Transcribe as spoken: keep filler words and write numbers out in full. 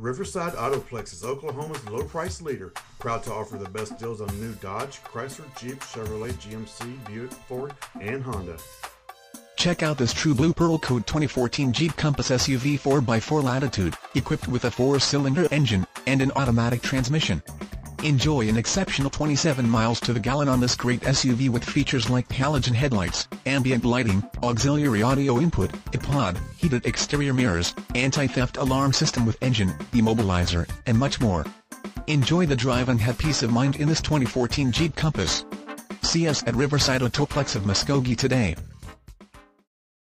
Riverside Autoplex is Oklahoma's low price leader, proud to offer the best deals on new Dodge, Chrysler, Jeep, Chevrolet, G M C, Buick, Ford, and Honda. Check out this True Blue Pearl Coat twenty fourteen Jeep Compass S U V four by four Latitude, equipped with a four-cylinder engine and an automatic transmission. Enjoy an exceptional twenty-seven miles to the gallon on this great S U V with features like halogen headlights, ambient lighting, auxiliary audio input, iPod, heated exterior mirrors, anti-theft alarm system with engine, immobilizer, and much more. Enjoy the drive and have peace of mind in this twenty fourteen Jeep Compass. See us at Riverside Autoplex of Muskogee today.